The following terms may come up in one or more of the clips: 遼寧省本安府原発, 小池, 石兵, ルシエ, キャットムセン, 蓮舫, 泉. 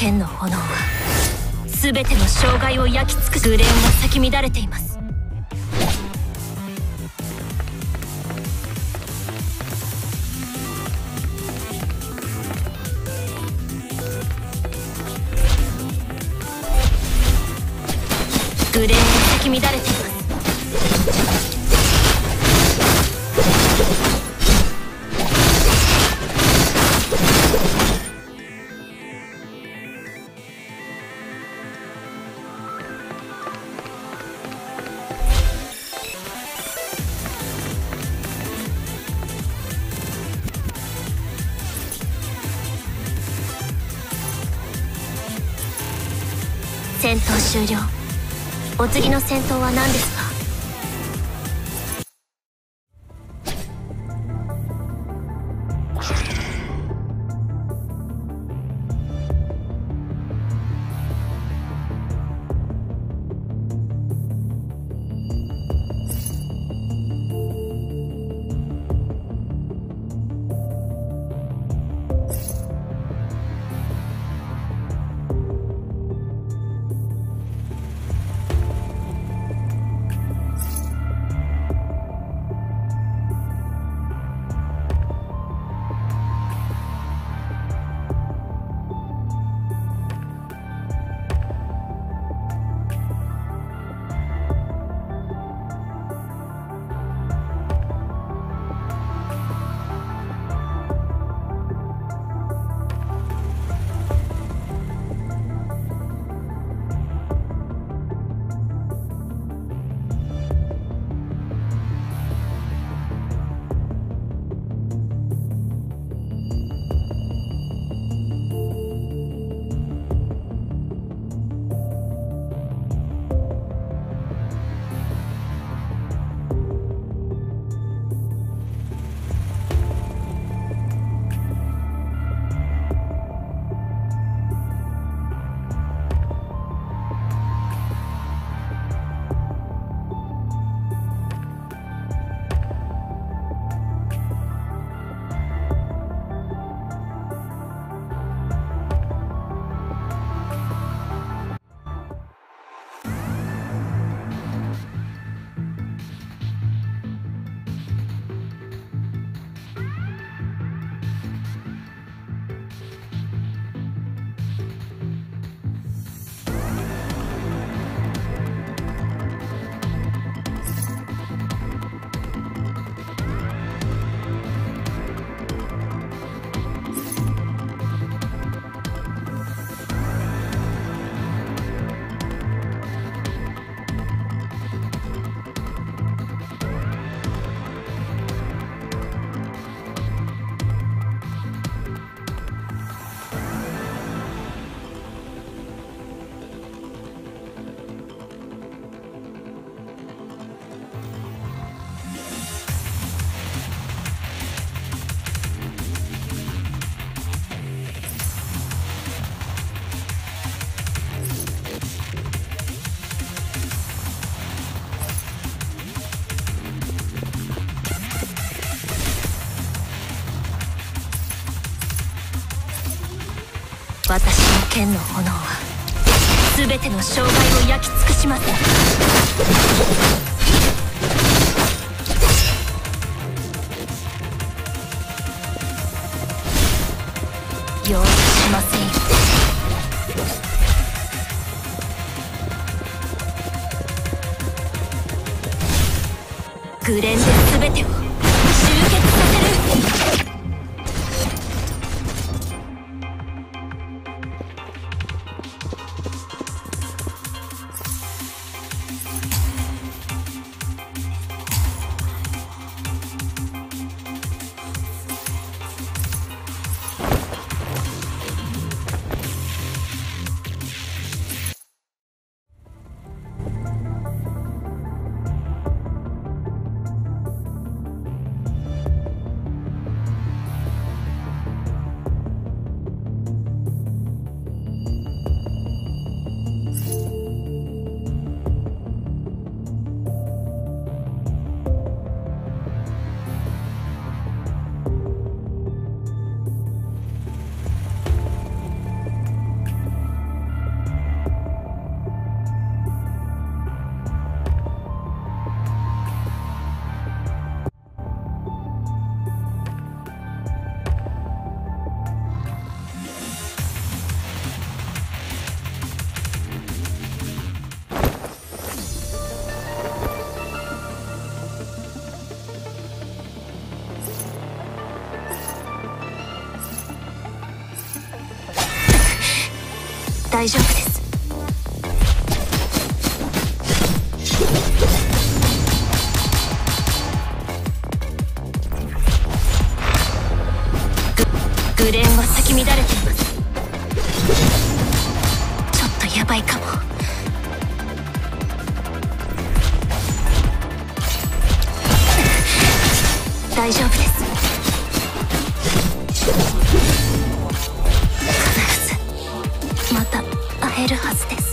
剣の炎は全ての障害を焼き尽くす。紅蓮が咲き乱れています。紅蓮が咲き乱れています。戦闘終了。お次の戦闘は何ですか？私の剣の炎は全ての障害を焼き尽くします。容赦しませんよ。紅蓮で全てを集結させる。大丈夫です。グレンは咲き乱れています。ちょっとヤバいかも。大丈夫です。会えるはずです。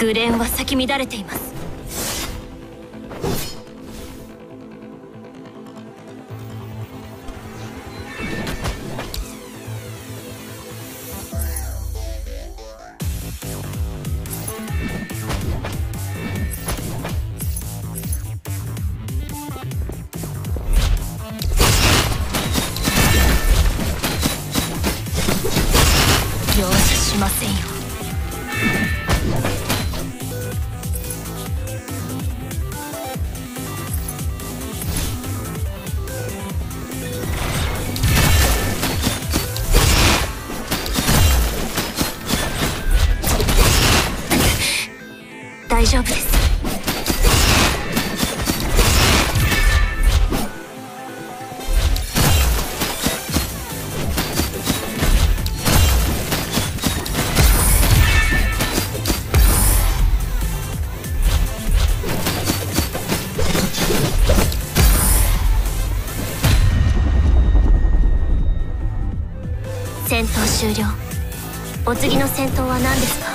グレンは咲き乱れています。容赦しませんよ。大丈夫です。戦闘終了。お次の戦闘は何ですか？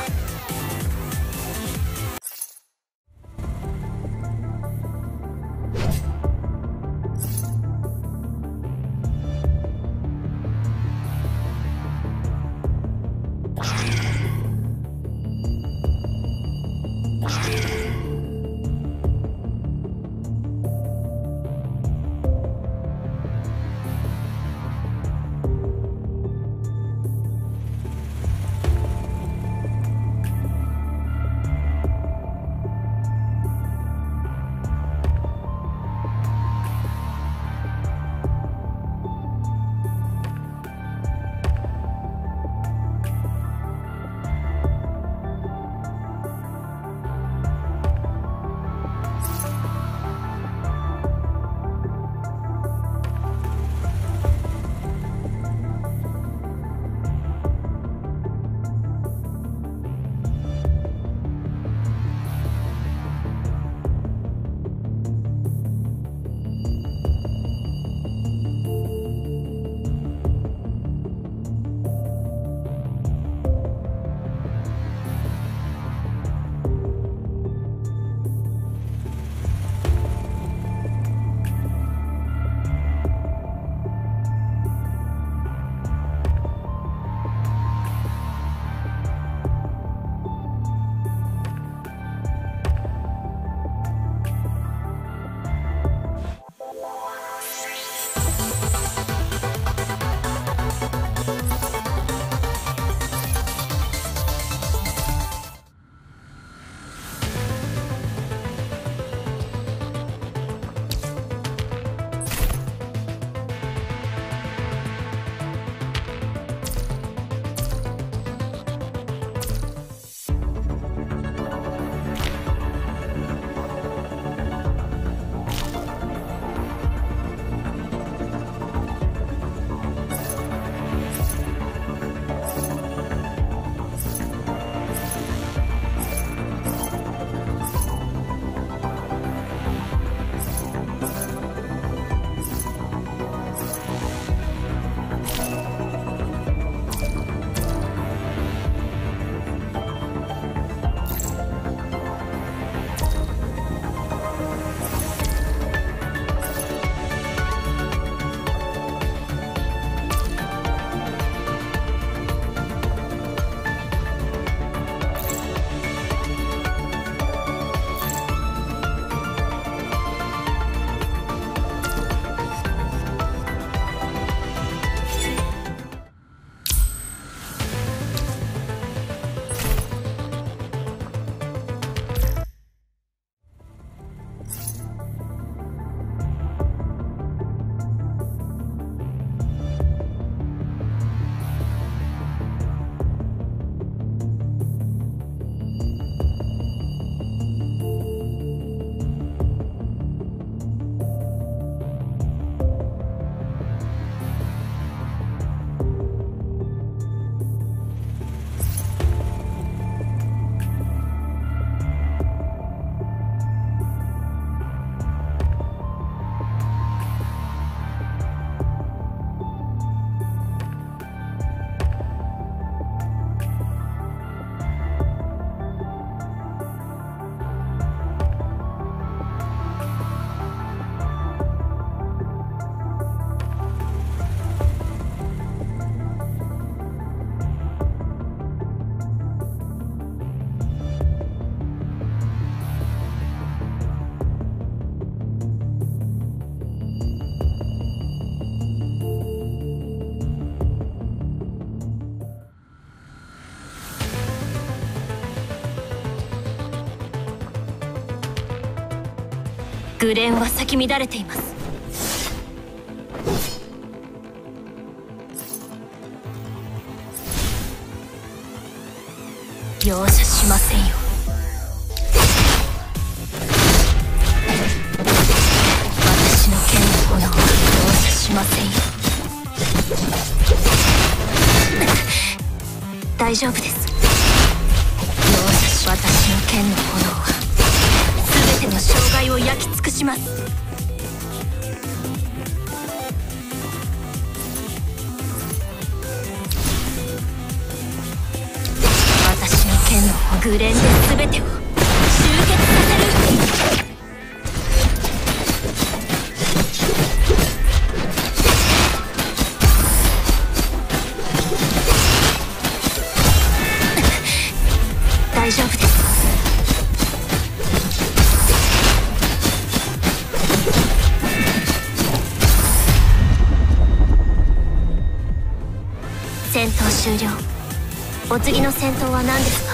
グレンは咲き乱れています。容赦しませんよ。私の剣の炎は容赦しませんよ。大丈夫です。容赦し、私の剣の炎は全ての障害を焼き尽くします。紅蓮で全てを集結させる。大丈夫です。戦闘終了。お次の戦闘は何ですか？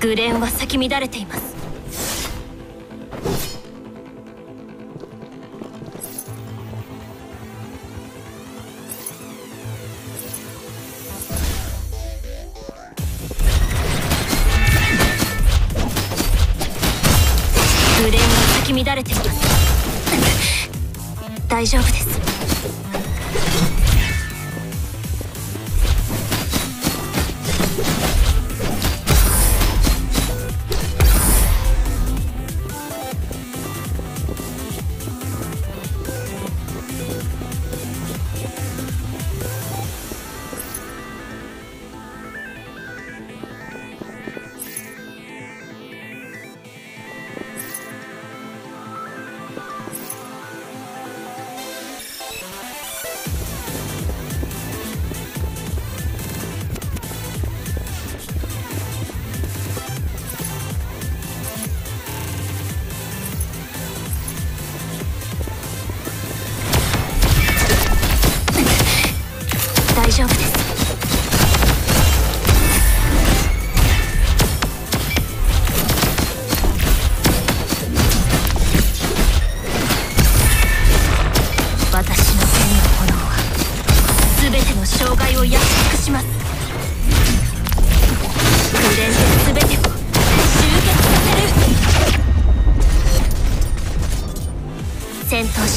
紅蓮は咲き乱れています。紅蓮は咲き乱れています。大丈夫です。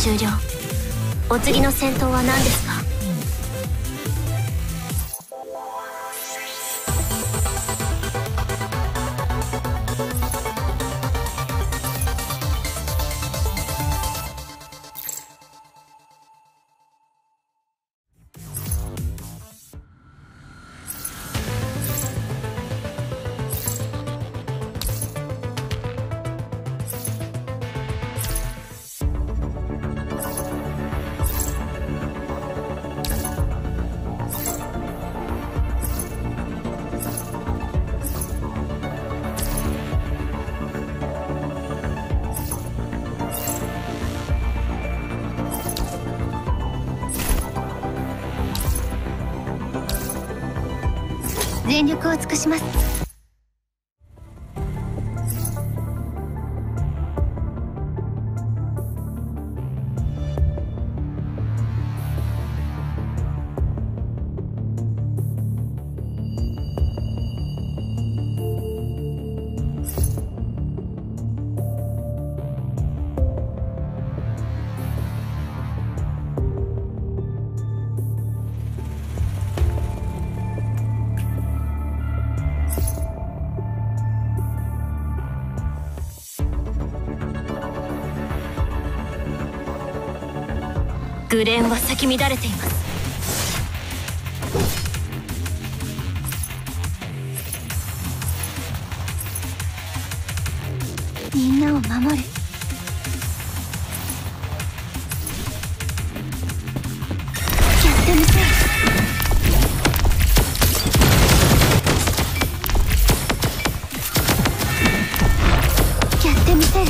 終了。お次の戦闘は何ですか？全力を尽くします。グレンは咲き乱れています。みんなを守る。キャットムセン、キャットムセン。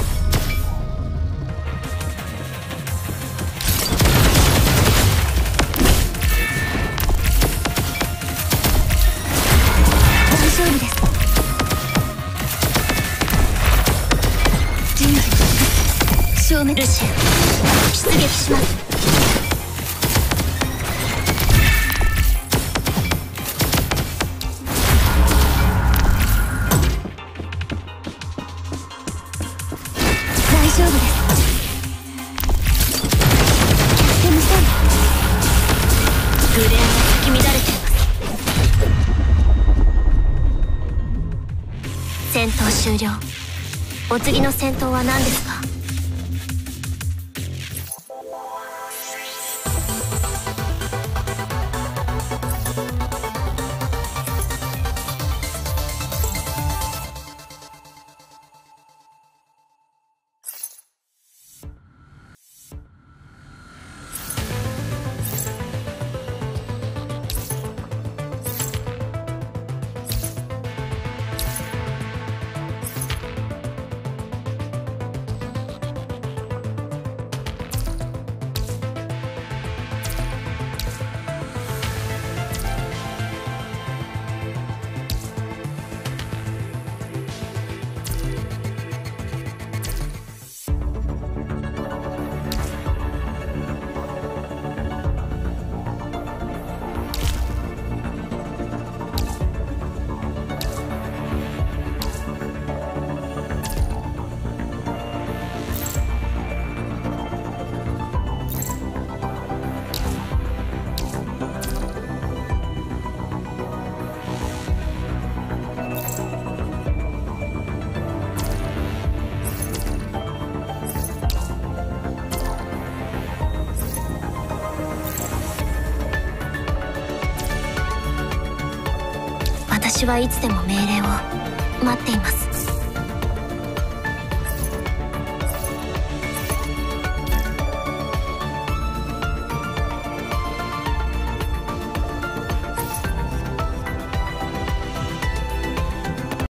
ルシエ出撃します。大丈夫です。キャプテン無線、グレーンが咲き乱れています。戦闘終了。お次の戦闘は何ですか？私はいつでも命令を待っています。